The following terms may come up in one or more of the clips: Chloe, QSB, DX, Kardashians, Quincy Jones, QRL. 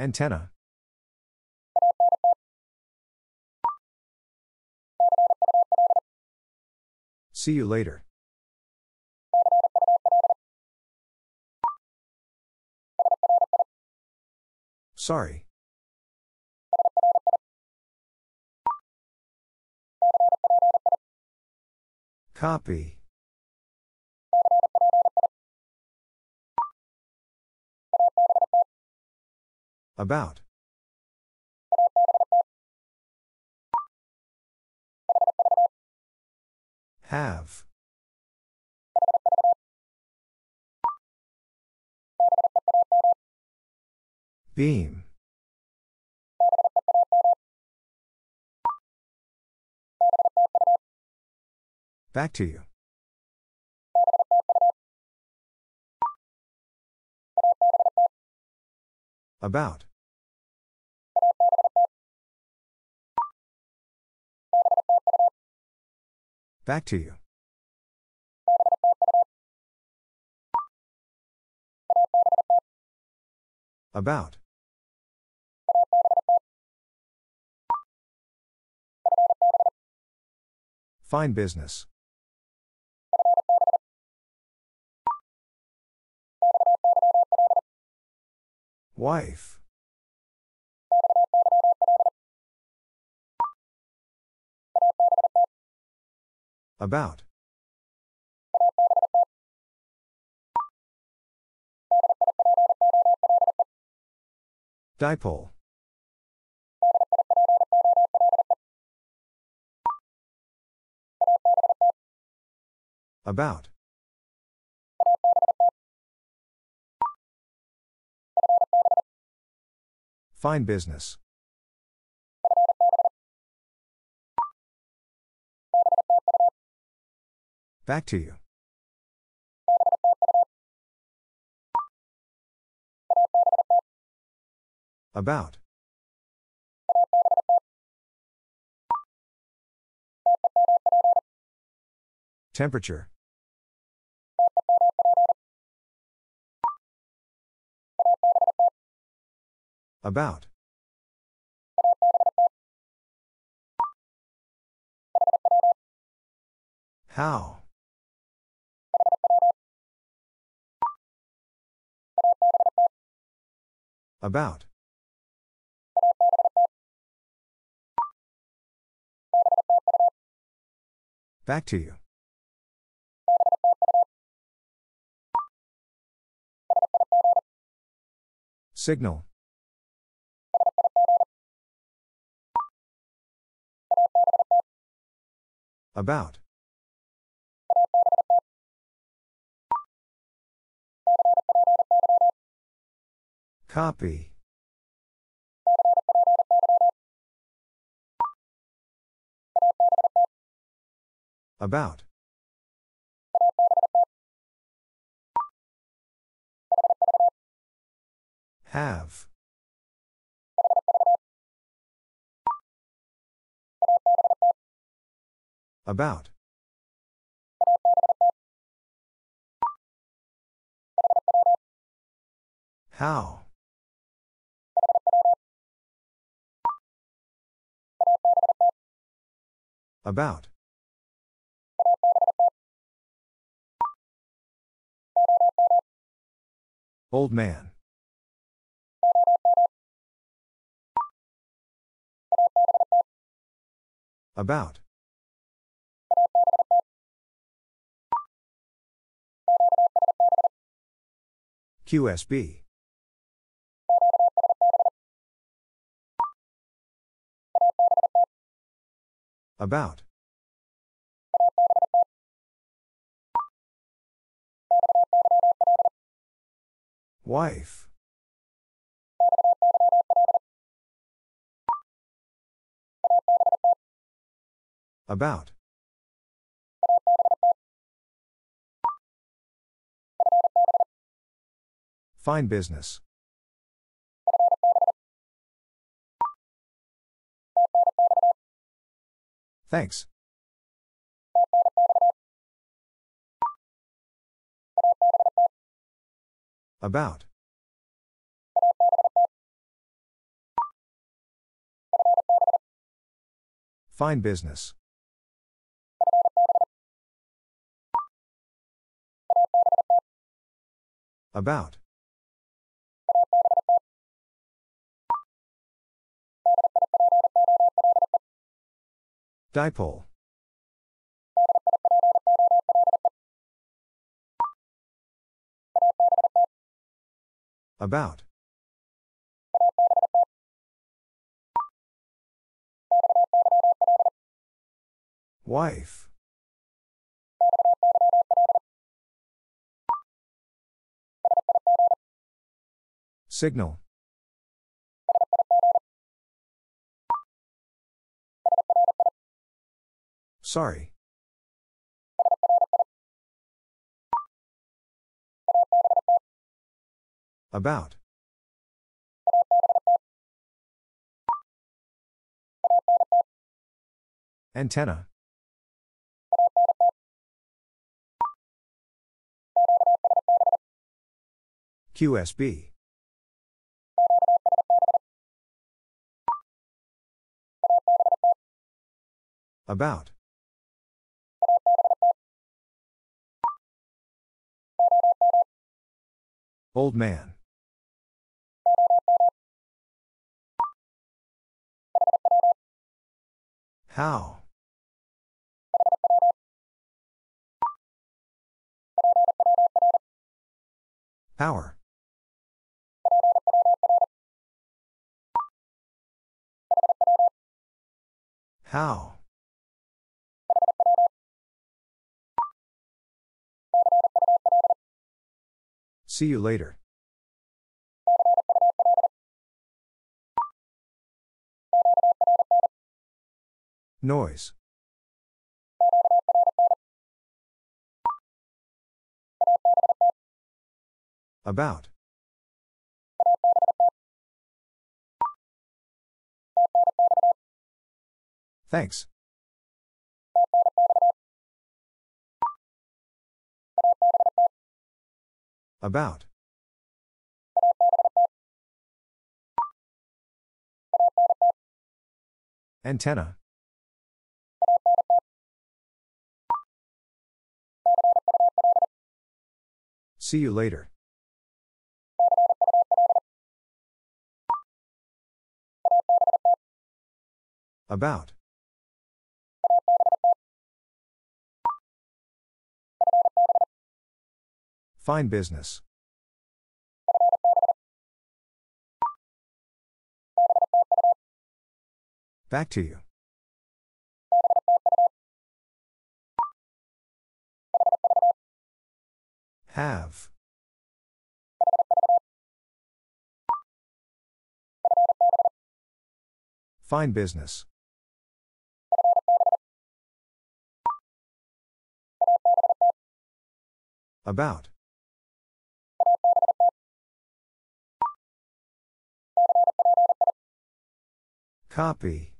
Antenna. See you later. Sorry. Copy. About. Have. Beam. Back to you. About. Back to you. About. Fine business. Wife. About. Dipole. About. Fine business. Back to you. About. Temperature. About. How. About. Back to you. Signal. About. Copy. About. Have. About. How. About. Old man. About. QSB. About. Wife. About. Fine business. Thanks. About. Fine business. About. Dipole. About. Wife. Signal. Sorry. About. Antenna. QSB. About. Old man. How? Power. How? See you later. Noise. About. Thanks. About. Antenna. See you later. About. Fine business. Back to you. Have. Fine business. About. Copy.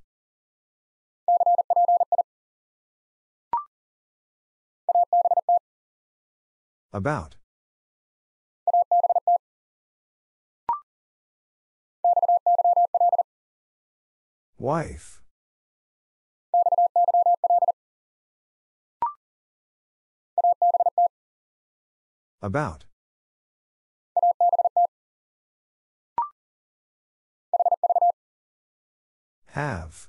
About. Wife. About. Have.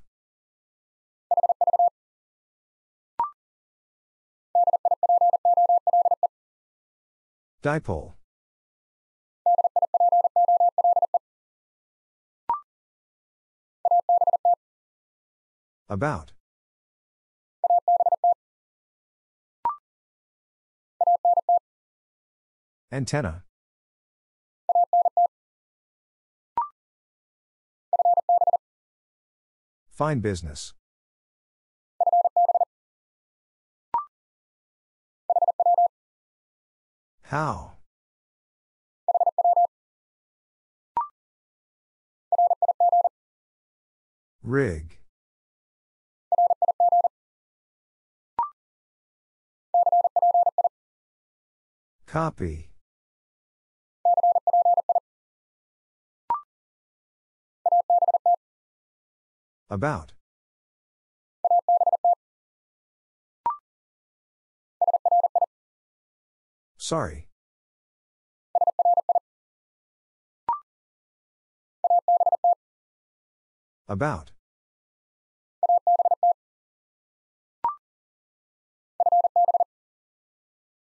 Dipole. About. Antenna. Fine business. How? Rig. Copy. About. Sorry. About.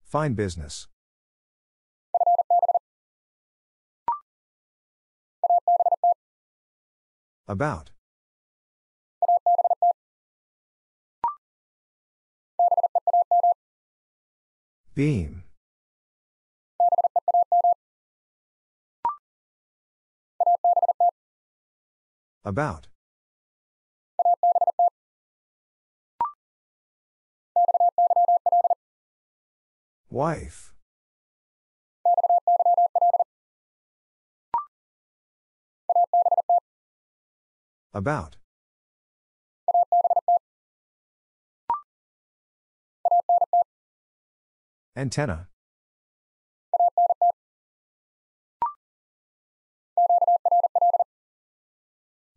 Fine business. About. Beam. About. Wife. About. Antenna.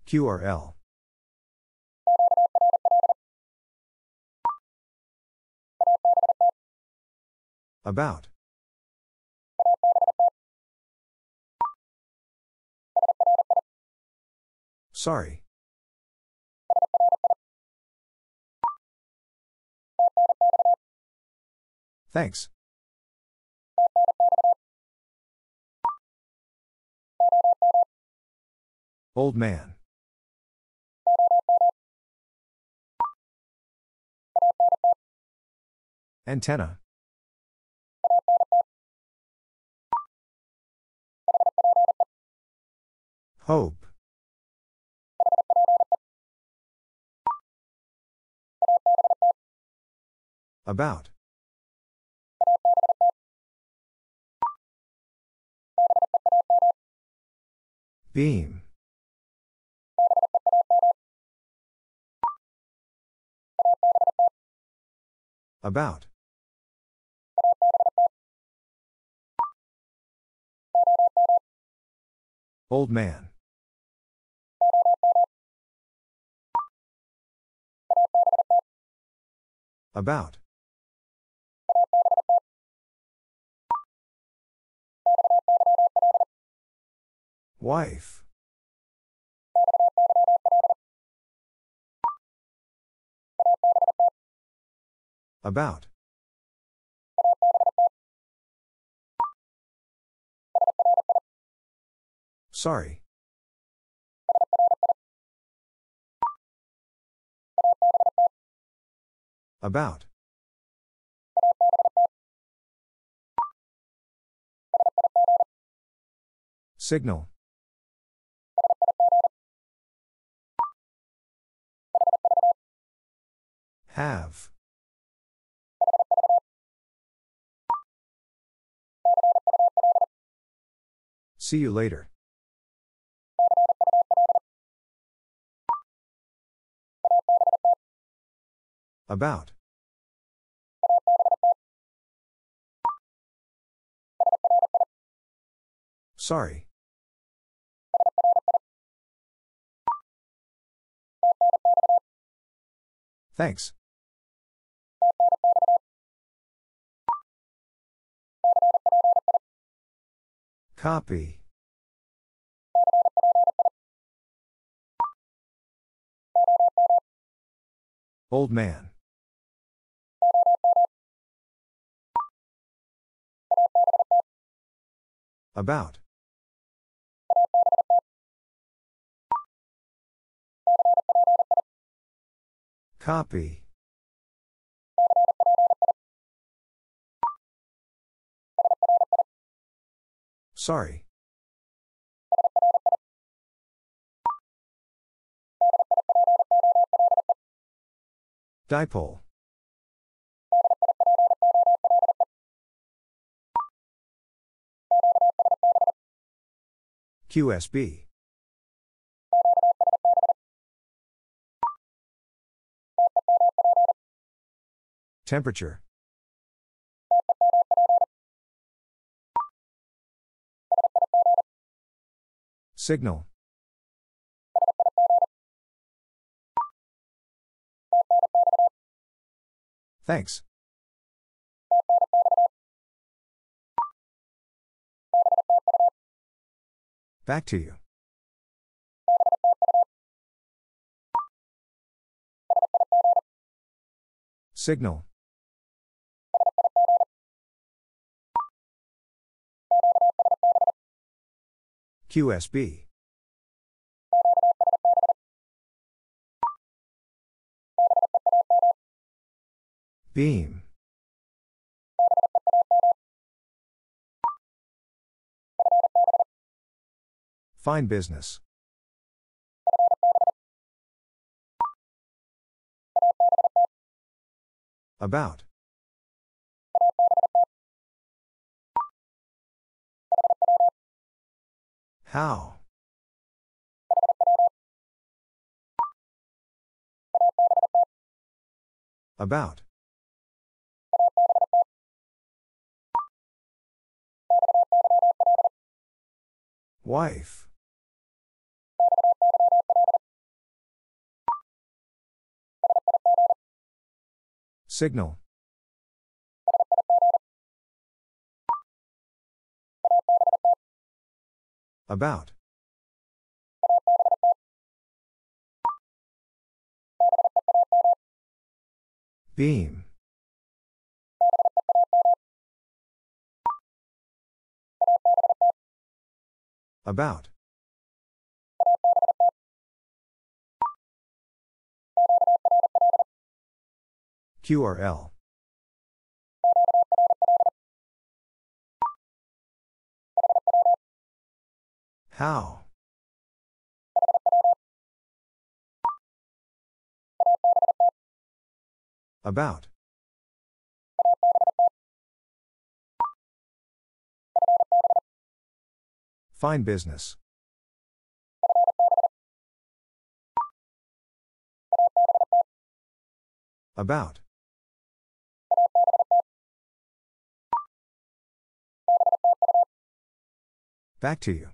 QRL. About. Sorry. Thanks. Old man. Antenna. Hope. About. Beam. About. Old man. About. Wife. About. Sorry. About. Signal. Have. See you later. About. Sorry. Thanks. Copy. Old man. About. Copy. Sorry. Dipole. QSB. Temperature. Signal. Thanks. Back to you. Signal. QSB. Beam. Fine business. About. How. About. Wife. Signal. About. Beam. About. QRL. How. About. Fine business. About. Back to you.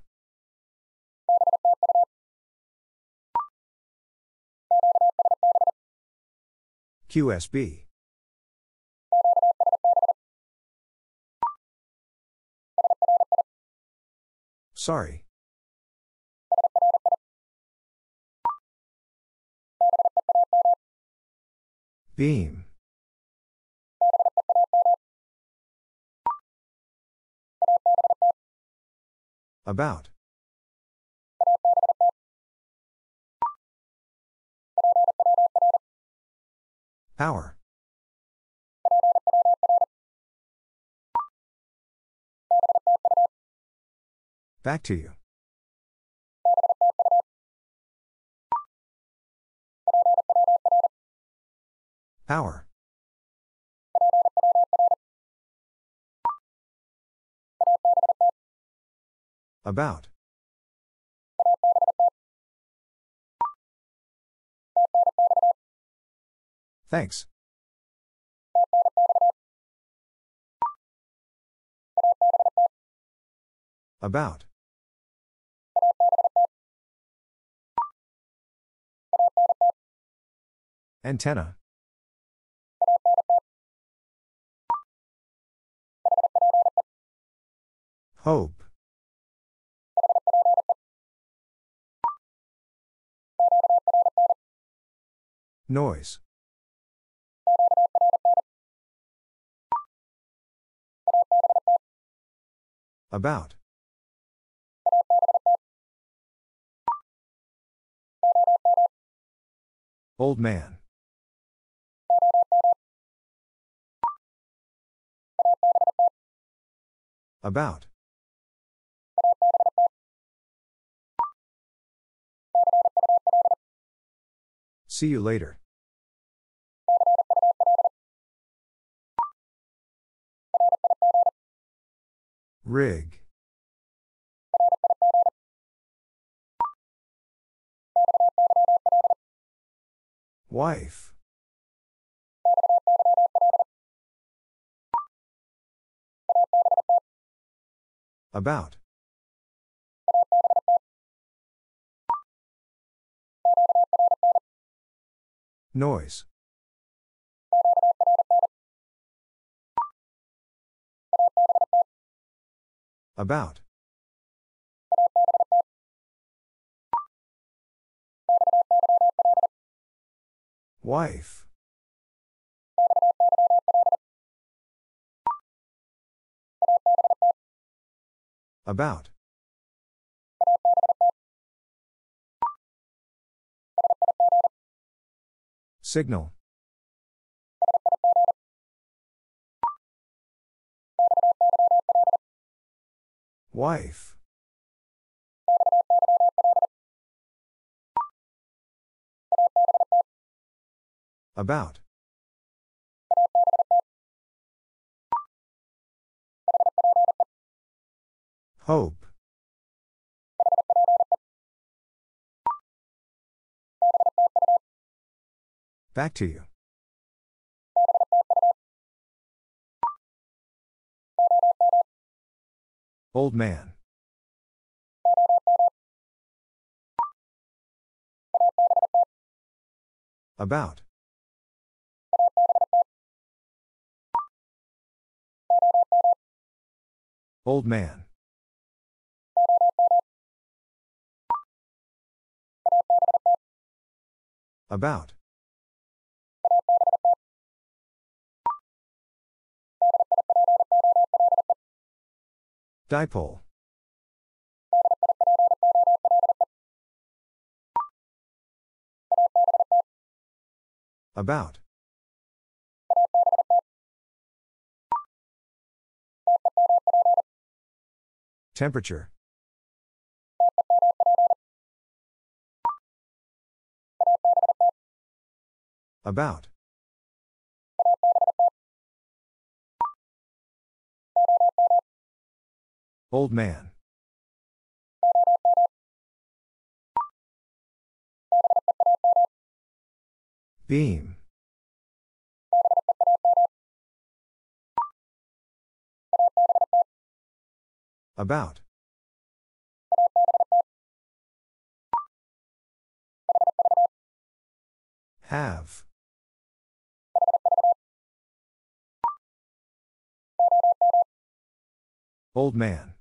QSB. Sorry. Beam. About. Power. Back to you. Power. About. Thanks. About. Antenna. Hope. Noise. About. Old man. About. See you later. Rig. Wife. About. Noise. About. Wife. About. Signal. Wife. About. Hope. Back to you. Old man. About. Old man. About. Dipole. About. Temperature. About. Old man. Beam. About. Have. Old man.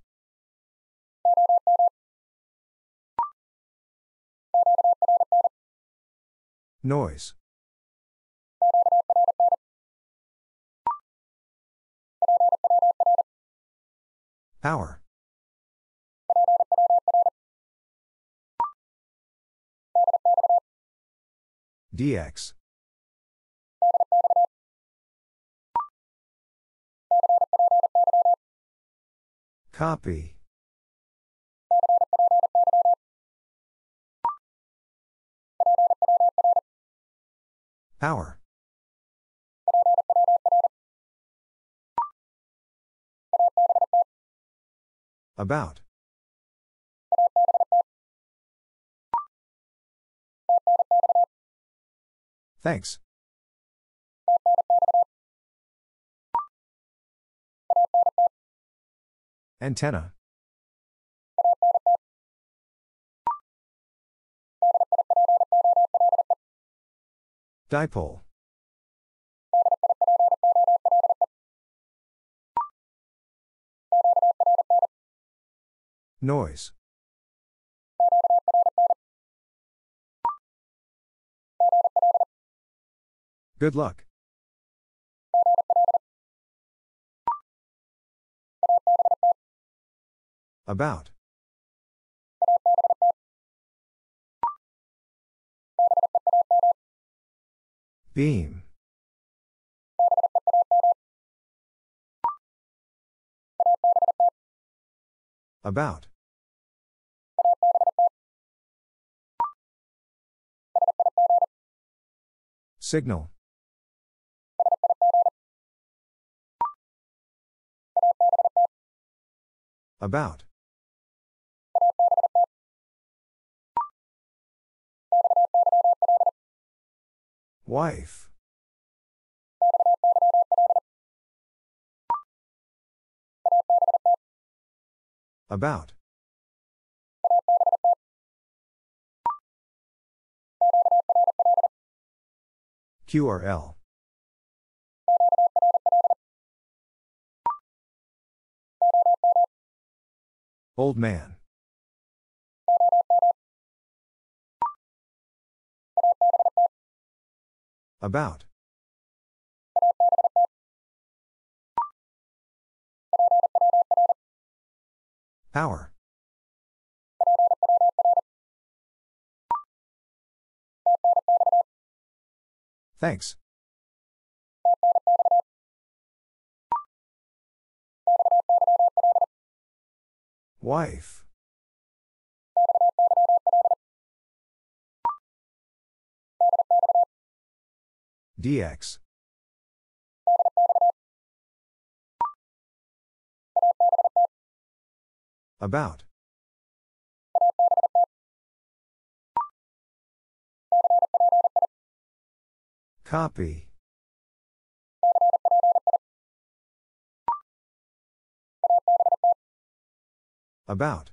Noise. Power. DX. Copy. Power. About. Thanks. Antenna. Dipole. Noise. Good luck. About. Beam. About. Signal. About. Wife. About. QRL. Old man. About. Power. Thanks. Wife. DX. About. Copy. About.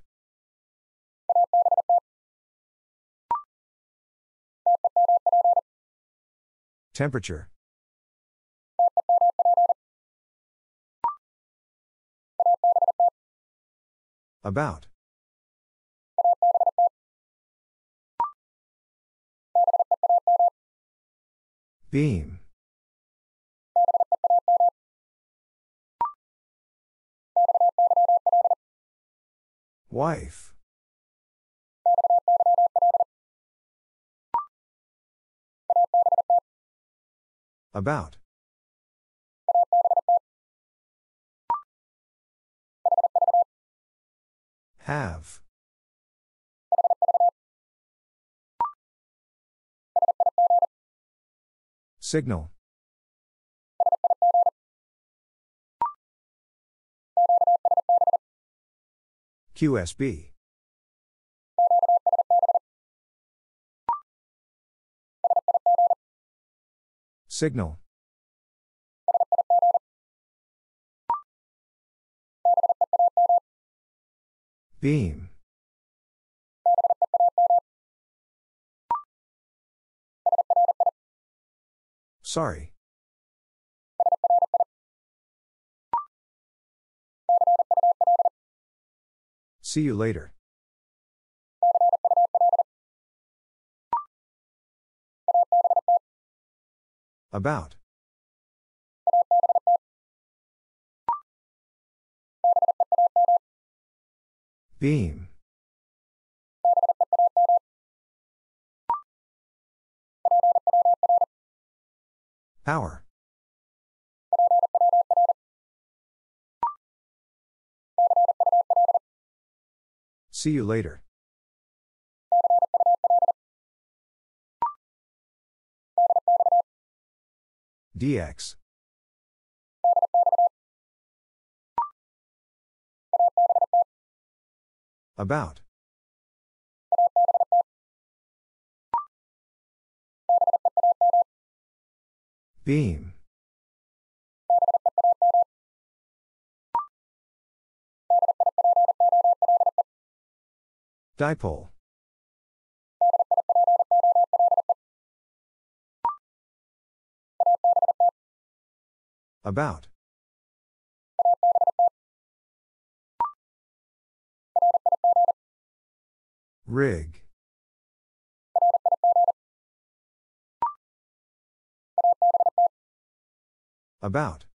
Temperature. About. Beam. Wife. About. Have. Signal. QSB. Signal. Beam. Sorry. See you later. About. Beam. Power. See you later. DX. About. Beam. Dipole. About. Rig. About.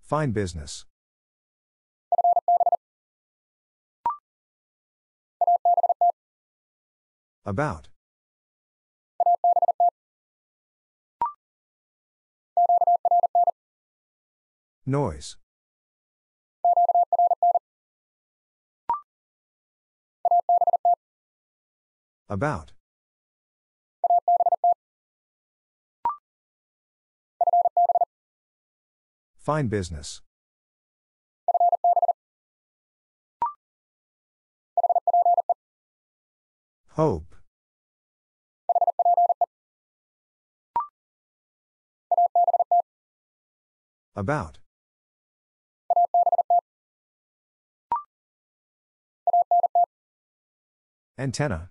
Fine business. About. Noise. About. Fine business. Hope. About. Antenna.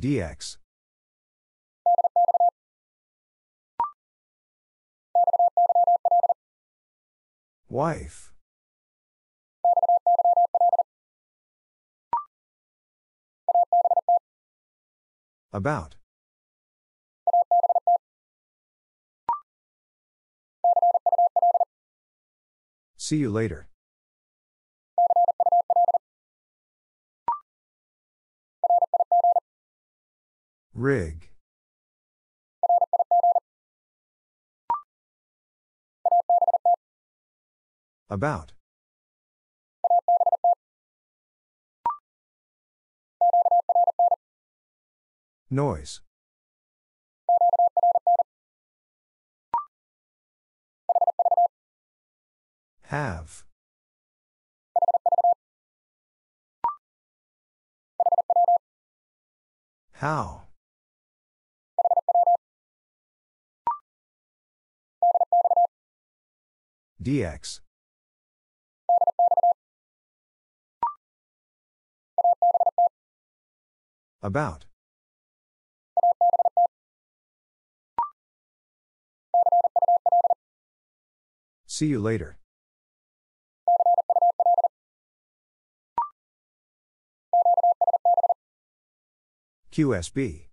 DX. Wife. About. See you later. Rig. About. Noise. Have. How. DX. About. See you later. QSB.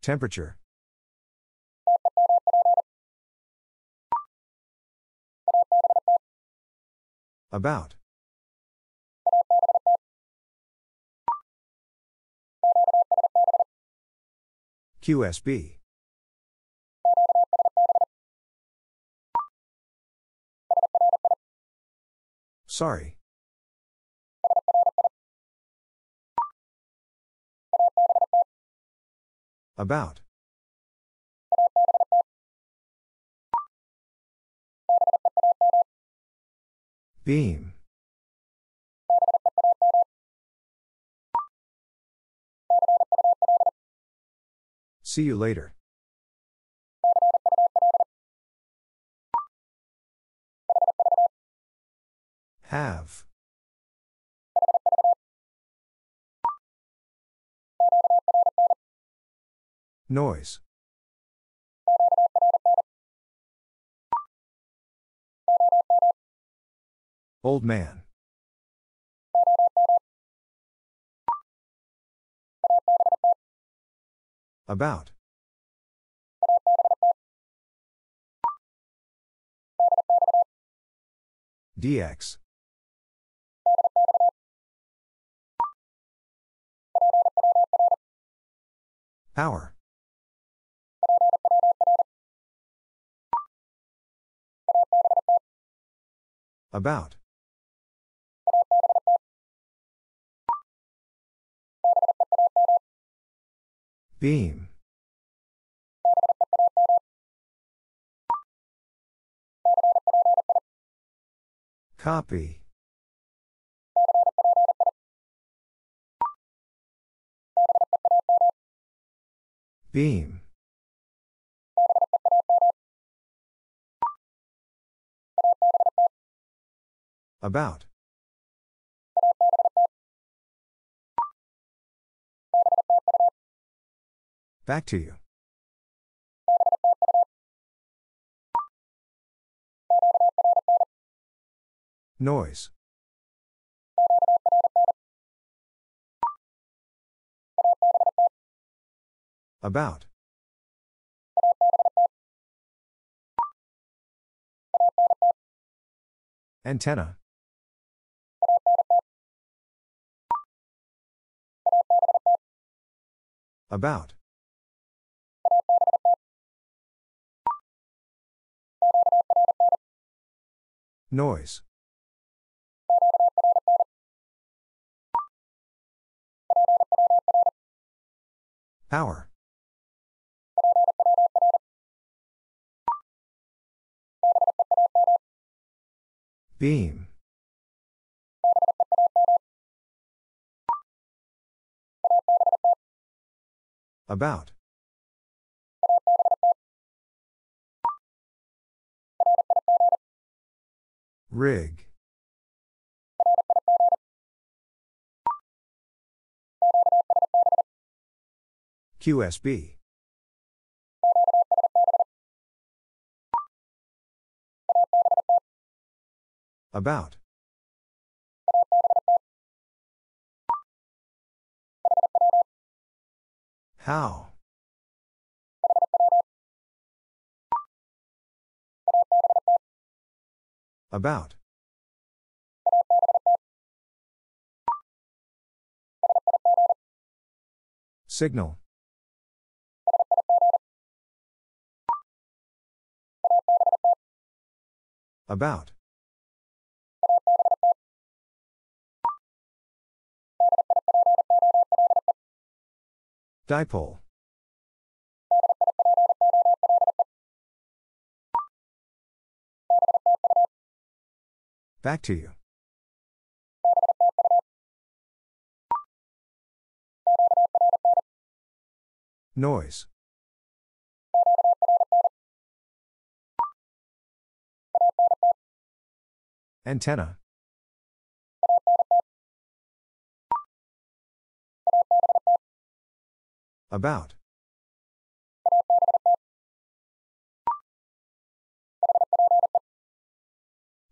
Temperature. About. QSB. Sorry. About. Beam. See you later. Have. Noise. Old man. About. DX. Power. About. Beam. Copy. Beam. About. Back to you. Noise. About. Antenna. About. Noise. Power. Beam. About. Rig. QSB. About. How. About. Signal. About. Dipole. Back to you. Noise. Antenna. About.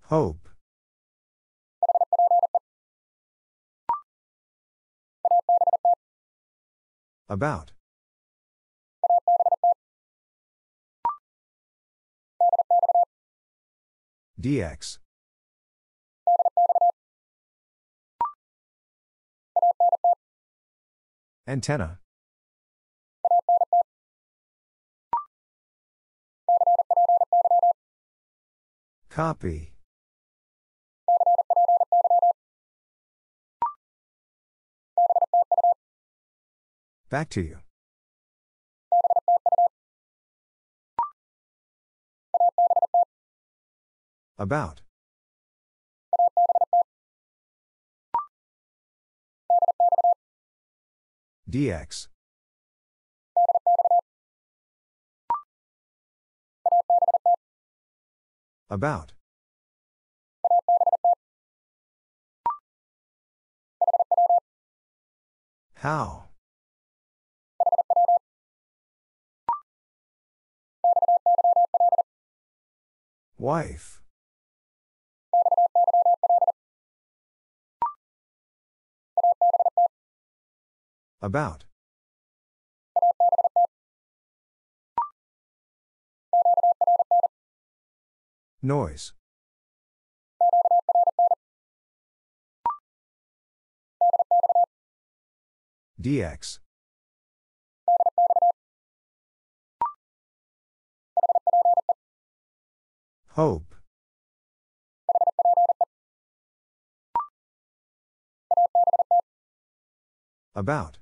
Hope. About. DX. Antenna. Copy. Back to you. About. DX. About. How. Wife. About. Noise. DX. Hope. About.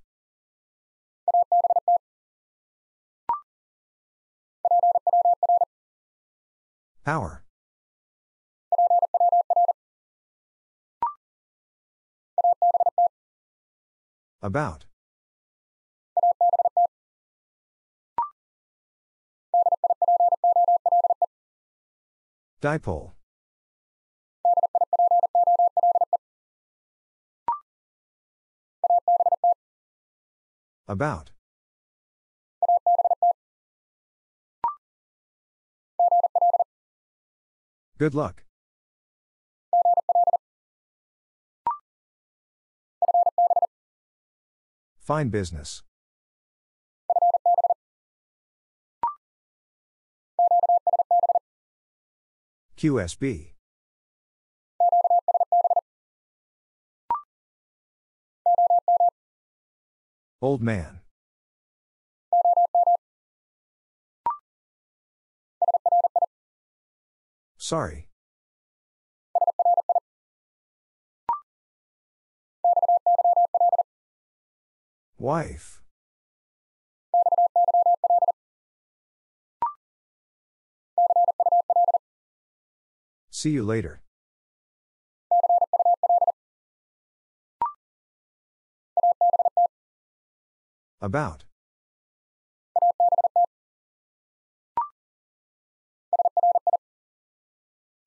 Power. About. Dipole. About. Good luck. Fine business. QSB. Old man. Sorry. Wife. See you later. About.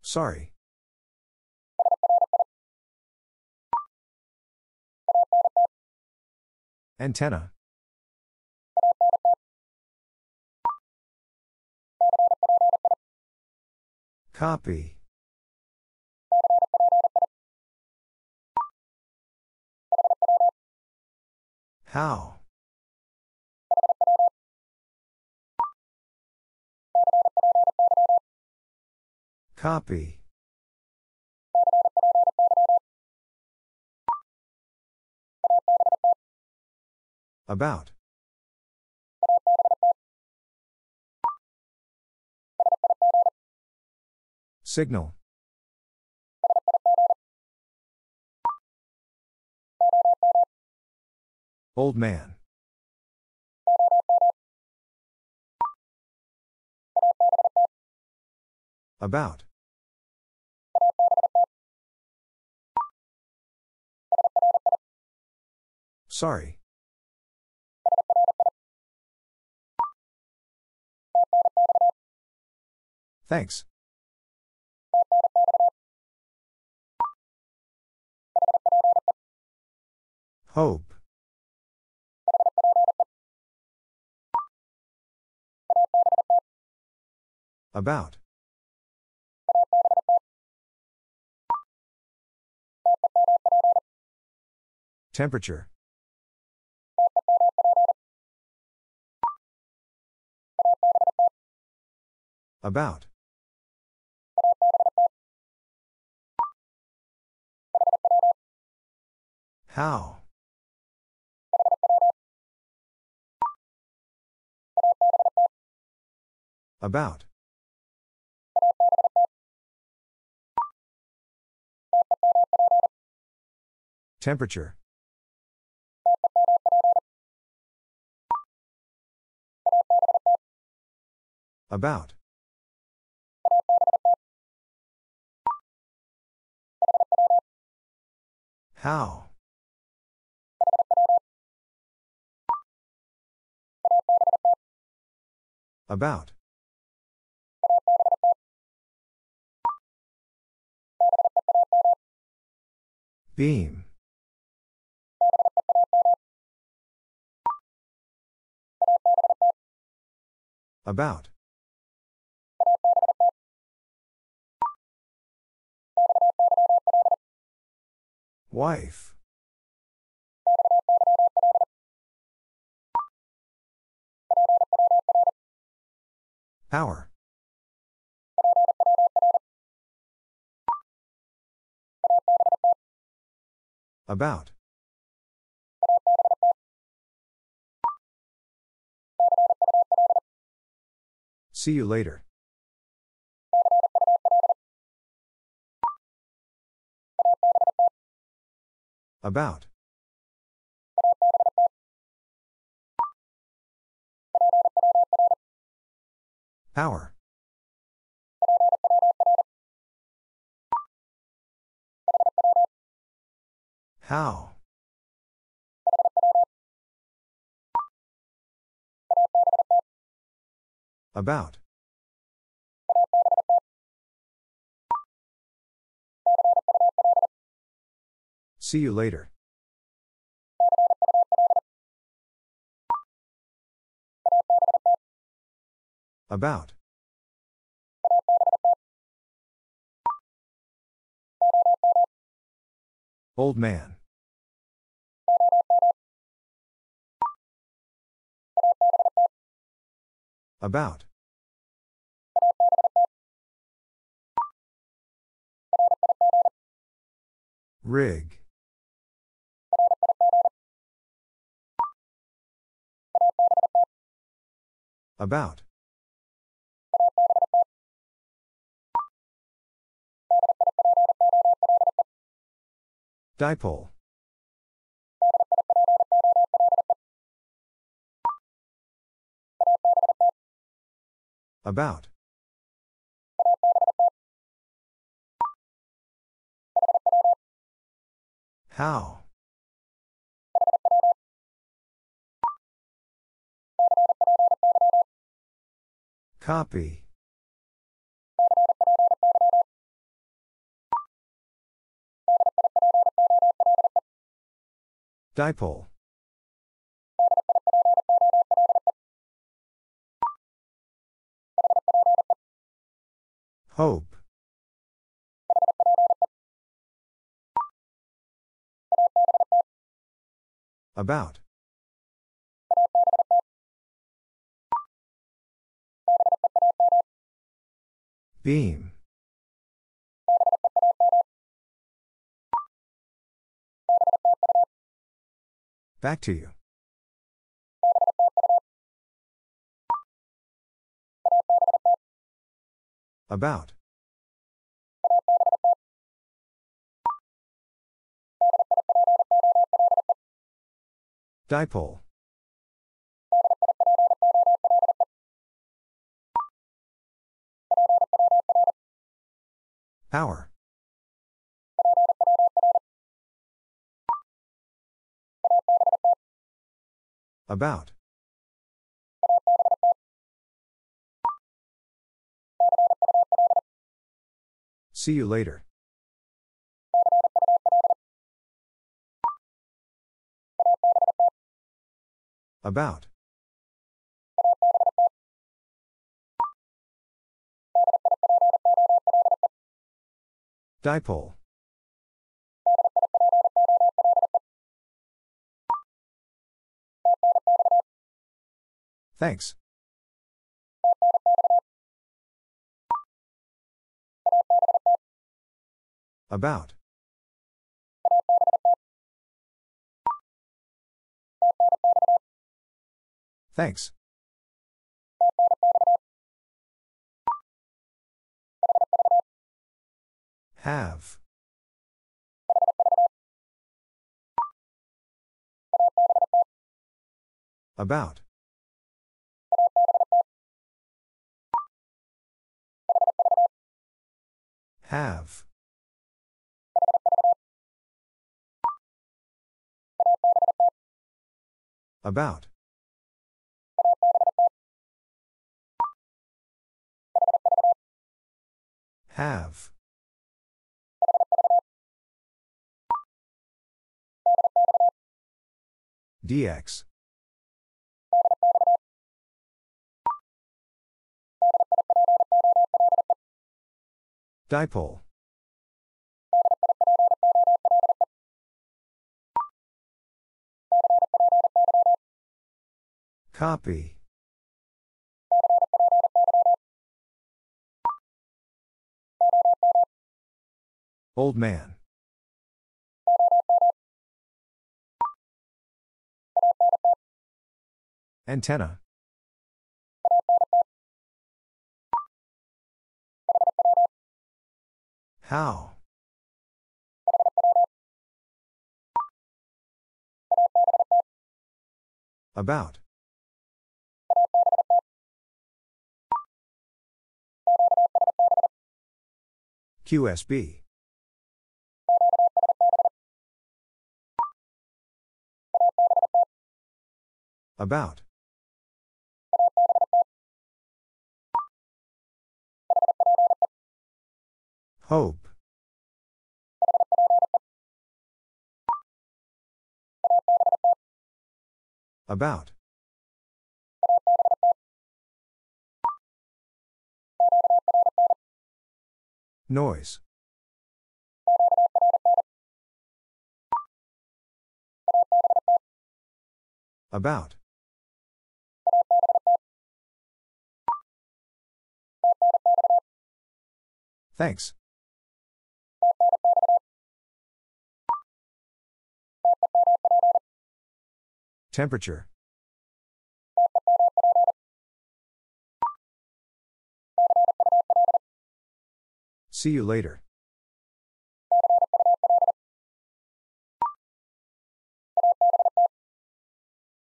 Sorry. Antenna. Copy. How? Copy. About. Signal. Old man. About. Sorry. Thanks. Hope. About. Temperature. About. How? About. Temperature. About. How? About. Beam. About. Wife. Hour. About. See you later. About. Hour. How? About. See you later. About. Old man. About. Rig. About. Dipole. About. How? Copy. Dipole. Hope. About. Beam. Back to you. About. Dipole. Power. About. See you later. About. Dipole. Thanks. About. Thanks. Have. About. Have. About. Have. DX. Dipole. Copy. Old man. Antenna. How. About. QSB. About. Hope. About. Noise. About. Thanks. Temperature. See you later.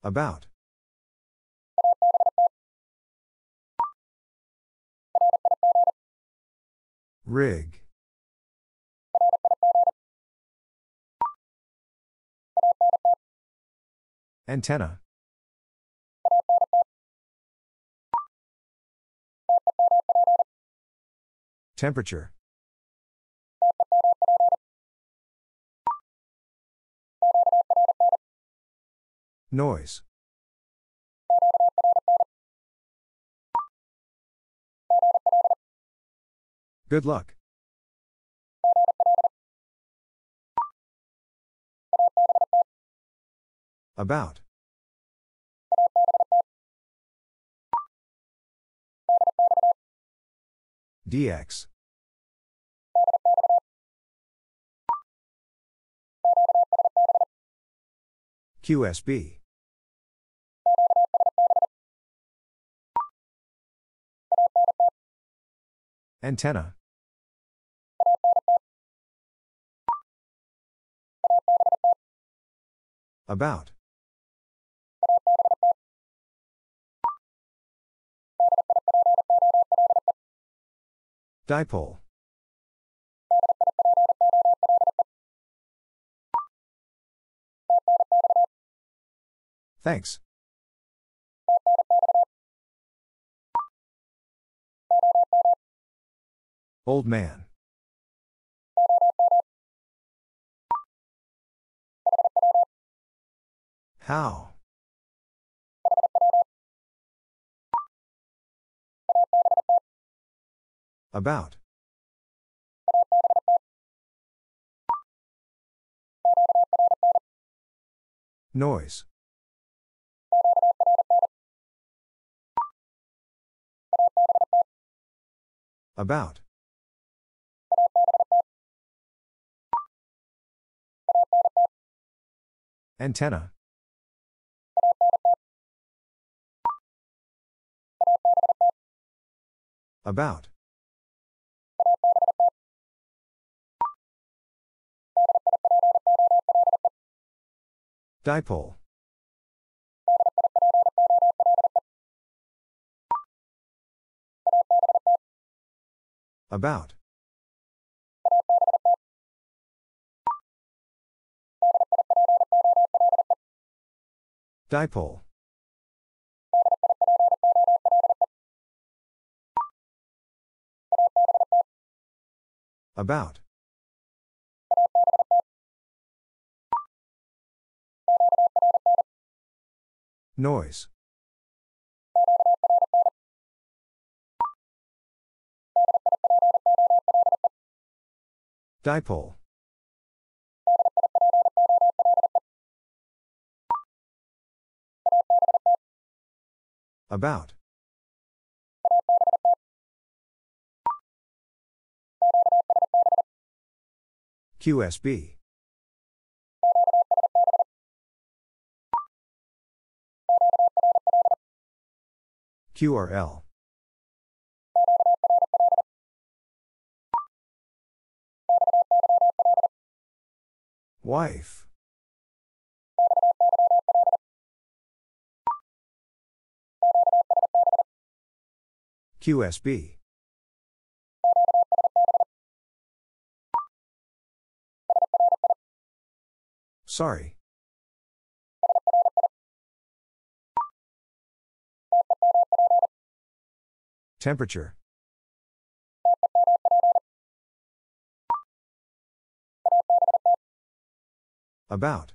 About. Rig. Antenna. Temperature. Noise. Good luck. About. DX. QSB. Antenna. About. Dipole. Thanks. Old man. How? About. Noise. About. Antenna. About. Dipole. About. Dipole. About. Noise. Dipole. About. QSB. QRL. Wife. QSB. Sorry. Temperature. About.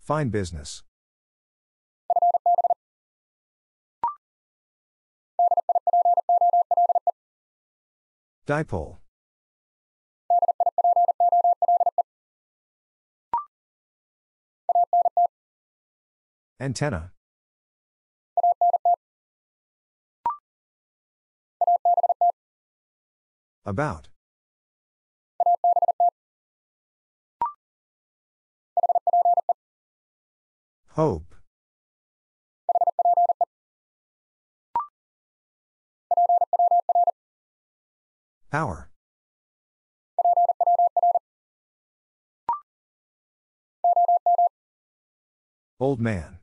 Fine business. Dipole. Antenna. About. Hope. Power. Old man.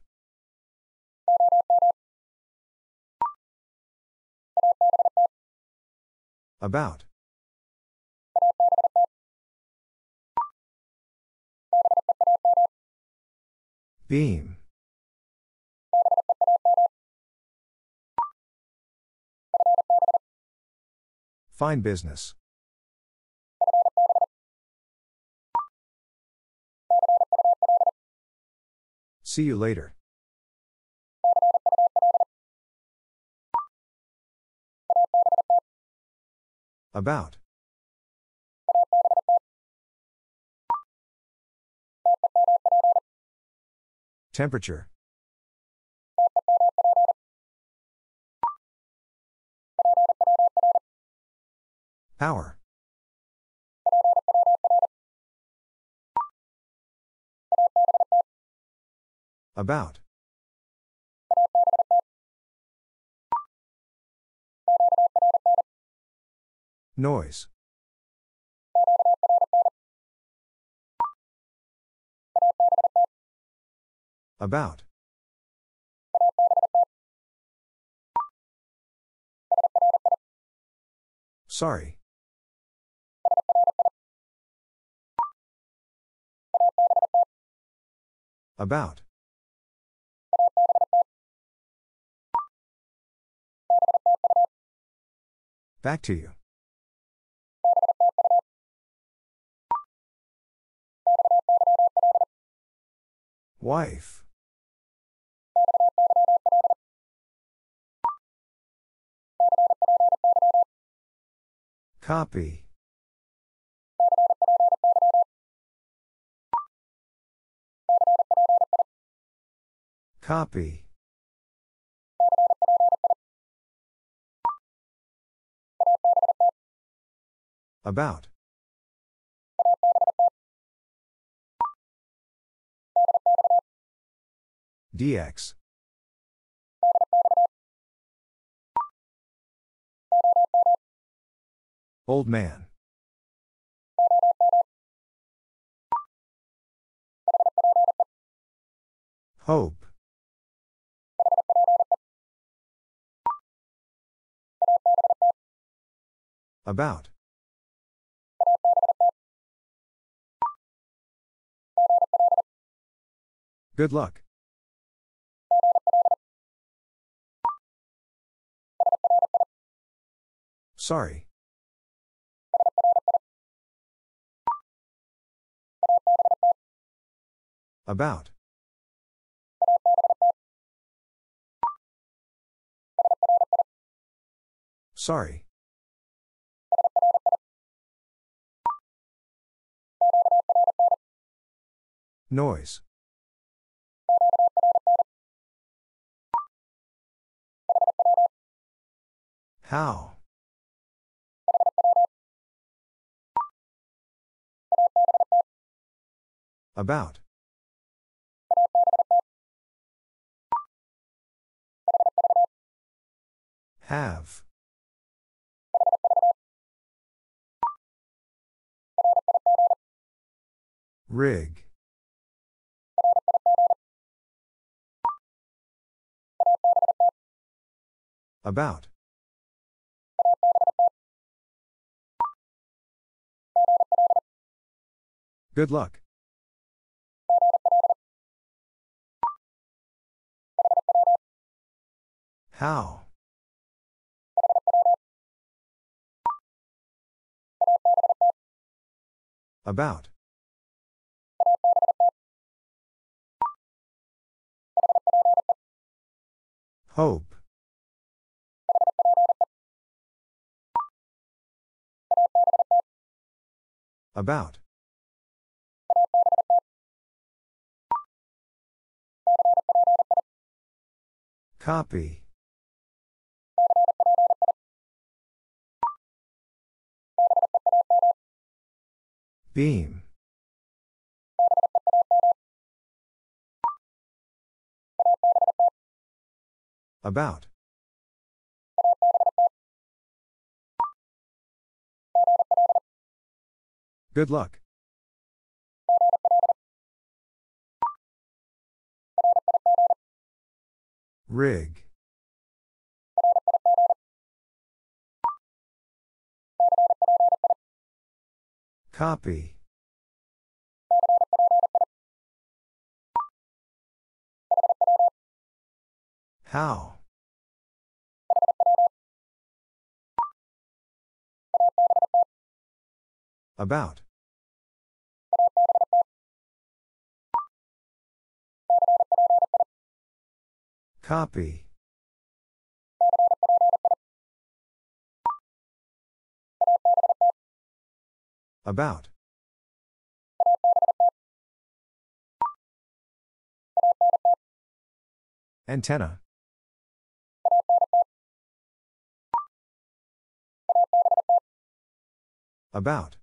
About. Beam. Fine business. See you later. About. Temperature. Power. About. Noise. About. Sorry. About. Back to you. Wife. Copy. Copy. About. DX. Old man. Hope. About. Good luck. Sorry. About. Sorry. Noise. How? About. Have. Rig. About. Good luck. How? About. Hope. About. Copy. Beam. About. Good luck. Rig. Copy. How? About. Copy. About. Antenna. About.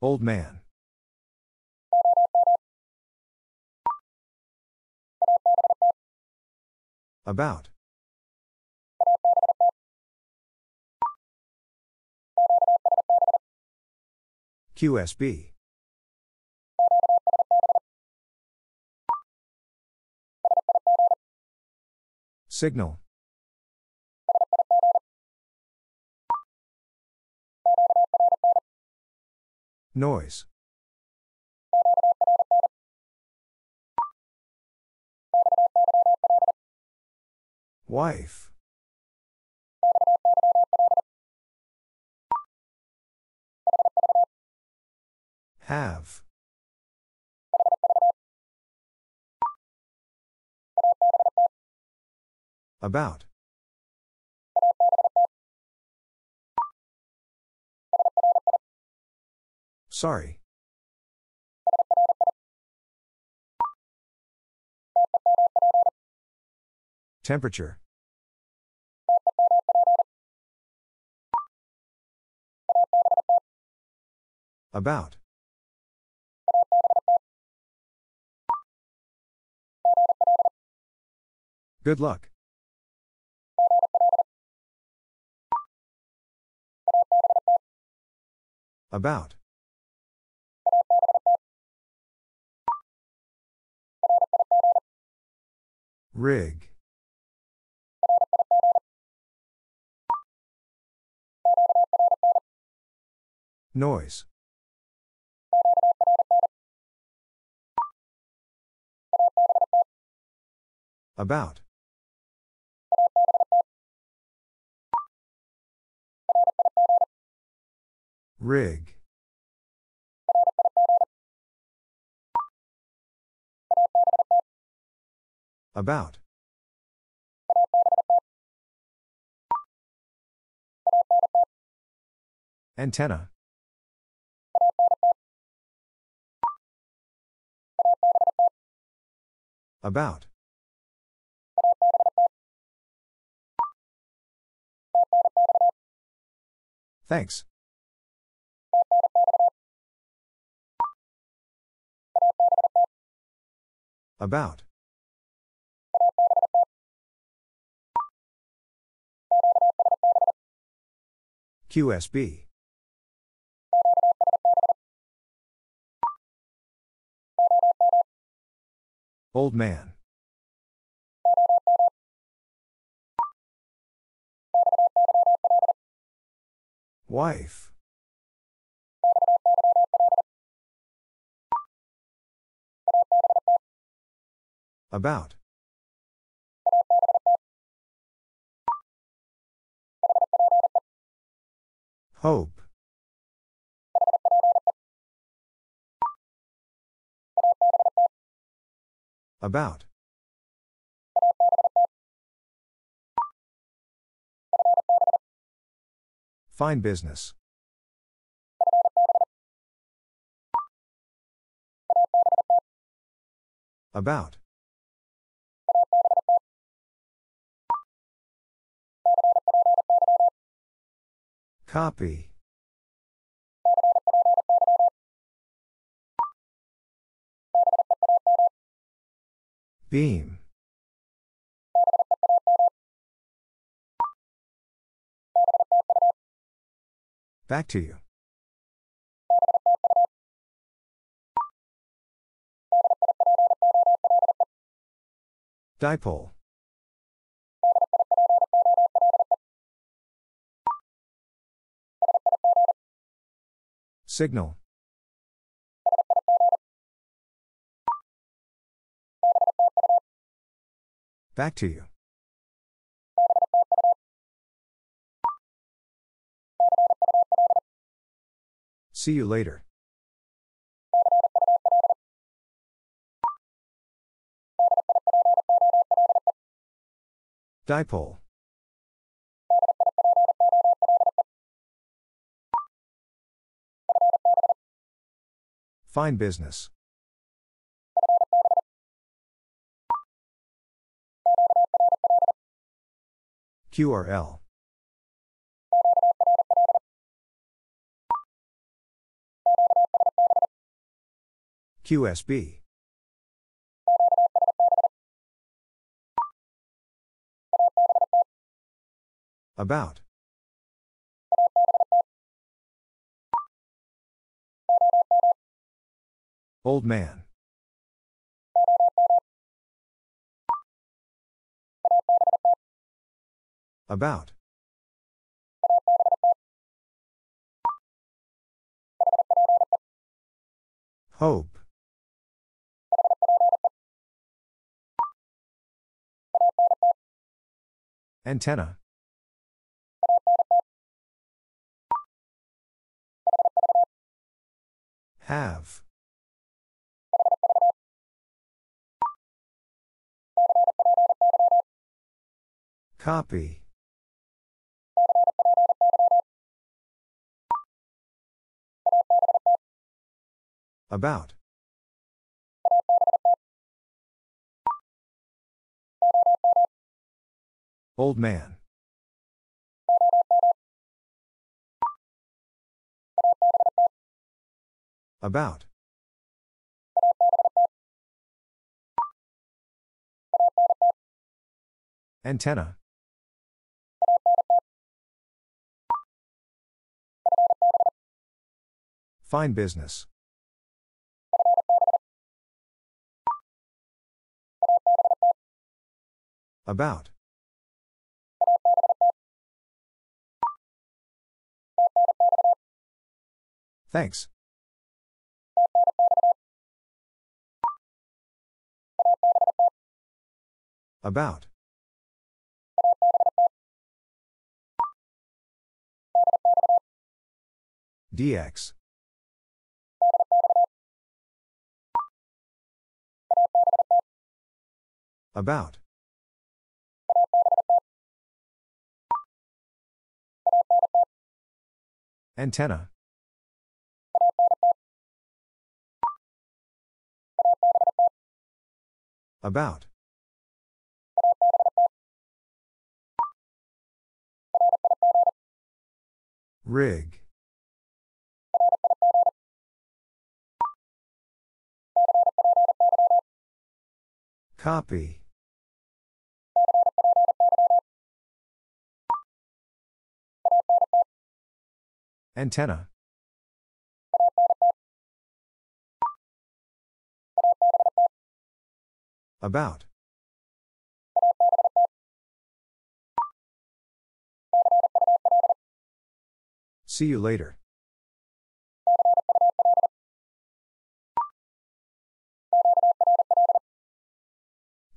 Old man. About. QSB. Signal. Noise. Wife. Have. About. Sorry. Temperature. About. Good luck. About. Rig. Noise. About. Rig. About. Antenna. About. Thanks. About. QSB. Old man. Wife. About. Hope. About. Fine business. About. Copy. Beam. Back to you. Dipole. Signal. Back to you. See you later. Dipole. Fine business. QRL. QSB. About. Old man. About. Hope. Antenna. Have. Copy. About. Old man. About. Antenna. Fine business. About. Thanks. About. DX. About. Antenna. About. Rig. Copy. Antenna. About. See you later.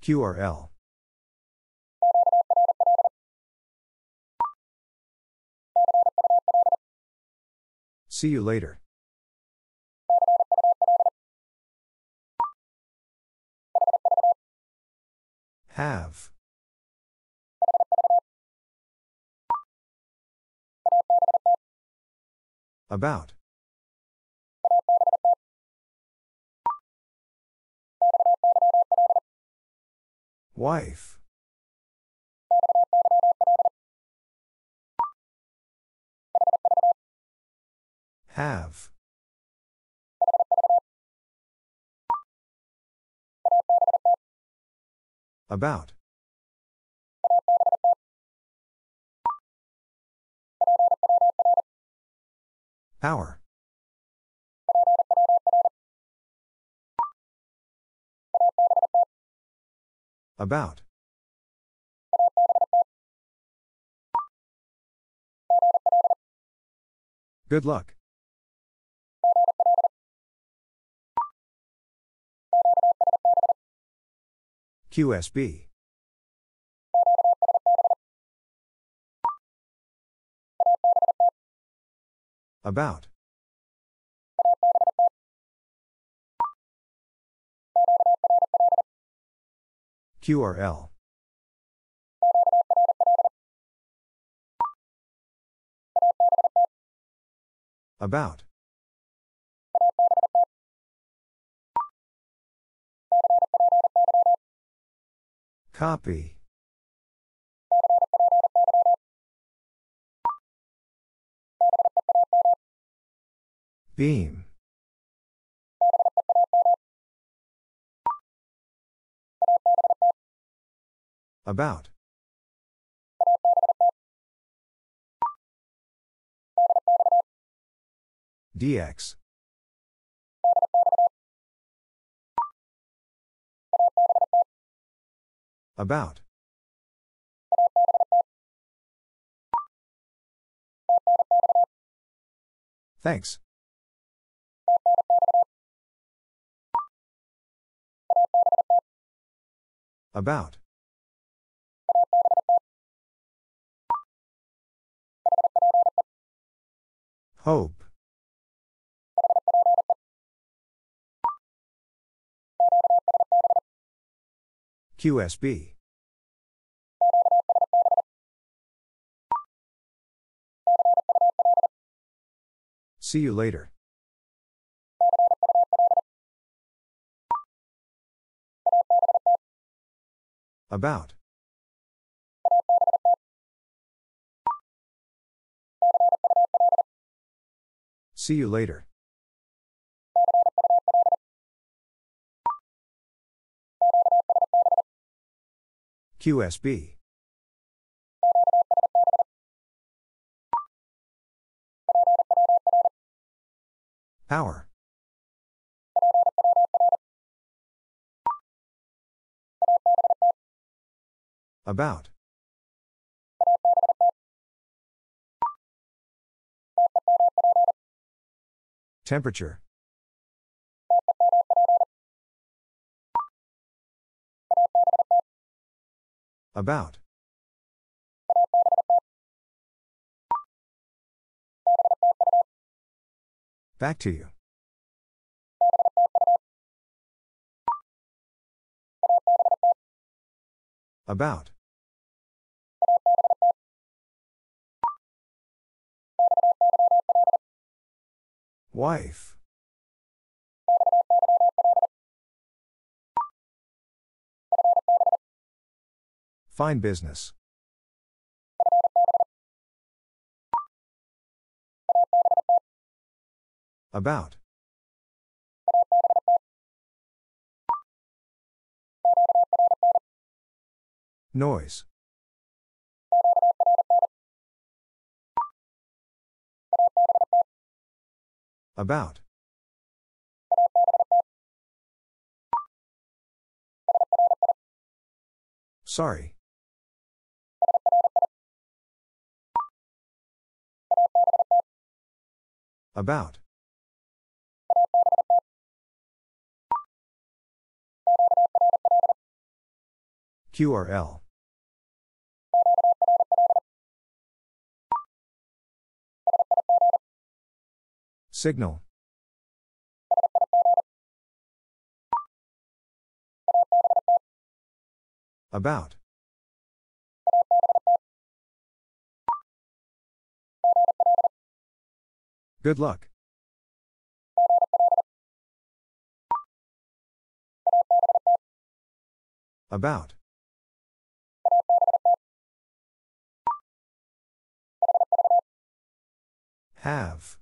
QRL. See you later. Have. About. Wife. Have. About. Power. About. Good luck. QSB. About. QRL. About. Copy. Beam. About. DX. About. Thanks. About. Hope. QSB. See you later. About. See you later. QSB. Power. About. Temperature. About. Back to you. About. Wife. Fine business. About. Noise. About. Sorry. About. QRL. Signal. About. Good luck. About. Have.